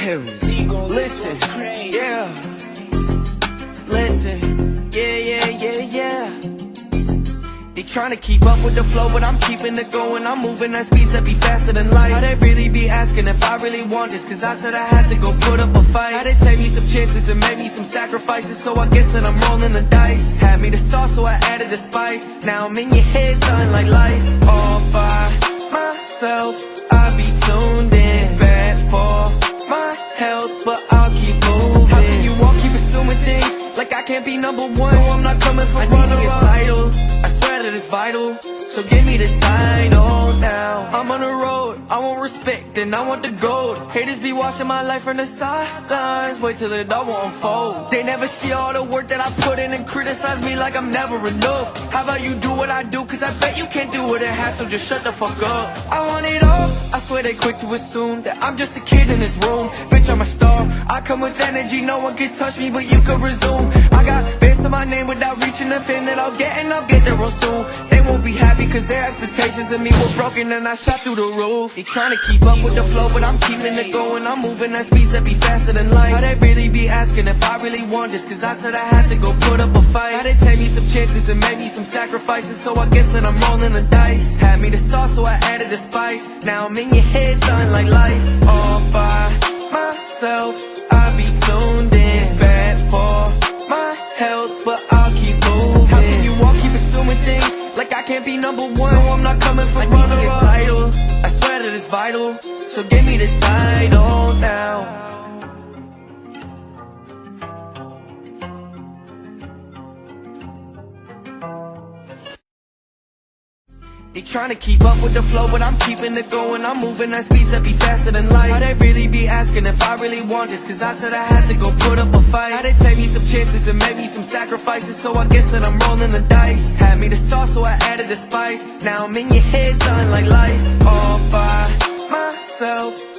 Listen, yeah. Listen, yeah, yeah, yeah, yeah. They tryna keep up with the flow, but I'm keeping it going. I'm moving at speeds that be faster than light. How they really be asking if I really want this, cause I said I had to go put up a fight. How they take me some chances and make me some sacrifices, so I guess that I'm rolling the dice. Had me the sauce, so I added the spice. Now I'm in your head, sounding like lice. All by myself, I be tuned in. It's bad for my health, but I'll keep moving. How can you all keep assuming things like I can't be number one? No, I'm not coming for runner-up. It's vital, so give me the title now. I'm on the road, I want respect and I want the gold. Haters be watching my life from the sidelines, wait till it all won't unfold. They never see all the work that I put in and criticize me like I'm never enough. How about you do what I do, cause I bet you can't do it in half, so just shut the fuck up. I want it all, I swear they quick to assume that I'm just a kid in this room. Bitch, I'm a star, I come with energy, no one can touch me, but you can resume. I got bits of my name without reaching the fin that I'll get, and I'll get there real soon. They won't be happy cause their expectations of me were broken and I shot through the roof. They tryna keep up with the flow, but I'm keeping it going. I'm moving at speeds that be faster than light. How they really be asking if I really want this, cause I said I had to go put up a fight. How they take me some chances and make me some sacrifices, so I guess that I'm rolling the dice. Had me the sauce, so I added the spice. Now I'm in your head, sounding like lice. All by myself, I be tuned in. It's bad for my health, but I'll keep moving. How can you all keep assuming things like I can't be number one? No, I'm not coming for runner-up. I swear that it's vital, so give me the title now. They tryna keep up with the flow, but I'm keeping it going. I'm moving at speeds that be faster than light. How they really be asking if I really want this, cause I said I had to go put up a fight. How they take me some chances and make me some sacrifices, so I guess that I'm rolling the dice. Had me the sauce, so I added the spice. Now I'm in your head, sounding like lice. All by myself,